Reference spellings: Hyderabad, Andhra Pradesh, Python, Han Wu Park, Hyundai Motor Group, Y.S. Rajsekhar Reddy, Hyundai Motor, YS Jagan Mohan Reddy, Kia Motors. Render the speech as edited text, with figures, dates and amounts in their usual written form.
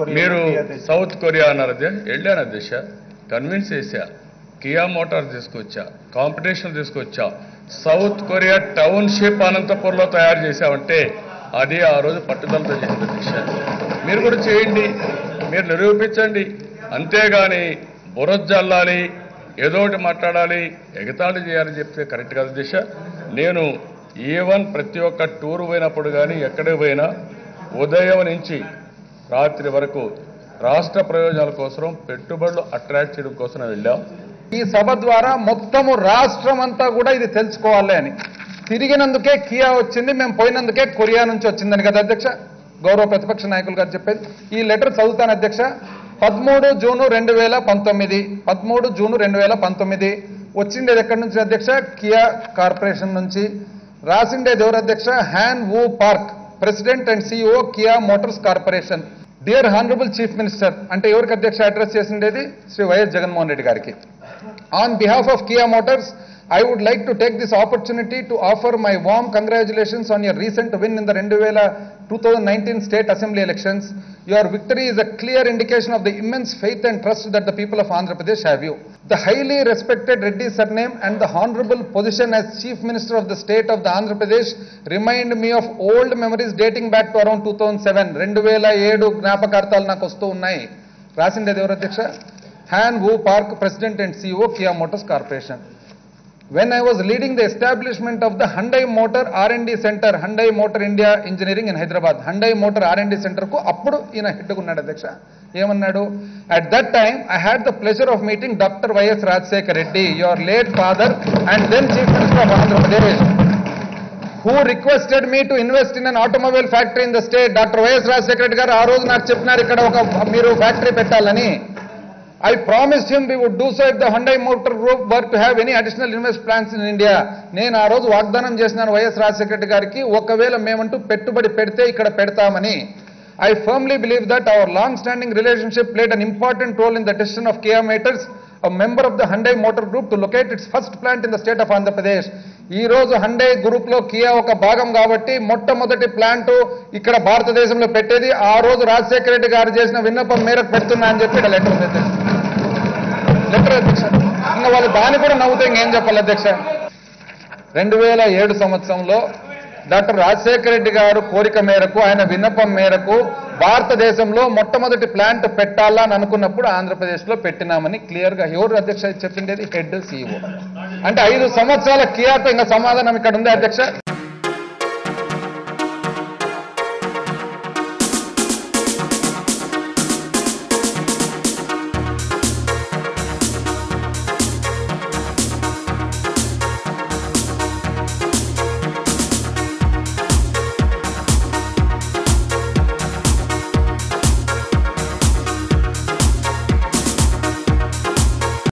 Korea. South Korea is convinced that Kia Motors competition South Korea township Anantapurlo Tayar Jesavante, Adi Aroz Patadal Jesha. Mirgur Chindi, Mirlu Pichandi, Antegani, Borozalali, Edod Matadali, Egatali Jepse, Karatikas Desha, Nenu, Evan Pratioka Turvena Purgani, Akadavena, Udayavan Inchi, Ratri Varako, Rasta Prajal Kosrom, Petubal attracted Kosana. ఈ సభ ద్వారా మొత్తము రాష్ట్రమంతా కూడా ఇది తెలుసుకోవాలి అని తిరిగినందుకే Kia వచ్చింది మేము పోయినందుకే కొరియా నుంచి వచ్చిందని కదా అధ్యక్ష గౌరవ ప్రతిపక్ష నాయకులు గారు చెప్పేది ఈ లెటర్ చదువుతాను అధ్యక్ష 13 జూన్ 2019 వచ్చిండేది ఎక్కడి నుంచి అధ్యక్ష కియా కార్పొరేషన్ నుంచి రాసిండేది ఎవరు అధ్యక్ష Han Woo Park president and CEO Kia Motors Corporation dear honourable chief minister అంటే ఎవరికి అధ్యక్ష అడ్రస్ చేసిండేది శ్రీ వైఎస్ జగన్మోహన్ రెడ్డి గారికి On behalf of Kia Motors, I would like to take this opportunity to offer my warm congratulations on your recent win in the Renduvela 2019 State Assembly elections. Your victory is a clear indication of the immense faith and trust that the people of Andhra Pradesh have you. The highly respected Reddy surname and the honorable position as Chief Minister of the State of the Andhra Pradesh remind me of old memories dating back to around 2007. Renduvela Yedu Gnapakartal Nakostu Nai. Rasinde Devaradiksha. Han Wu Park, President and CEO, Kia Motors Corporation. When I was leading the establishment of the Hyundai Motor R&D Center, Hyundai Motor India Engineering in Hyderabad, Hyundai Motor R&D Center, at that time, I had the pleasure of meeting Dr. Y.S. Rajsekhar Reddy, your late father and then Chief Minister of Andhra Pradesh, who requested me to invest in an automobile factory in the state. Dr. Y.S. Rajsekhar Reddy garu factory petalani. I promised him we would do so if the Hyundai Motor Group were to have any additional investment plans in India. Nenu aa roju vaagdanam chesinanu YS Rajsekhar gariki okavela memantu pettubadi pedthe ikkada pedtamani. I firmly believe that our long standing relationship played an important role in the decision of Kia Motors, a member of the Hyundai Motor Group, to locate its first plant in the state of Andhra Pradesh. Ee roju Hyundai group lo Kia oka bhagam kabatti mottamodati plant ikkada Bharatadeshamlo pettedi aa roju Rajsekhar garu chesina vinnappam meraku pedtunna ani cheppi ikkada letter undi. Renduvela 7 సంవత్సరంలో doctor Rajasekhar Reddy గారు కోరిక మేరకు ఆయన విన్నపం మేరకు భారతదేశంలో మొట్టమొదటి plant పెట్టాలని అనుకున్నప్పుడు ఆంధ్రప్రదేశ్ లో పెట్టినామని క్లియర్ గా ఎవరు అధ్యక్ష చెప్పిండేది హెడ్ CEO అంటే 5 సంవత్సరాల కియాతో ఇంకా సమాధానం ఇక్కడ ఉంది అధ్యక్ష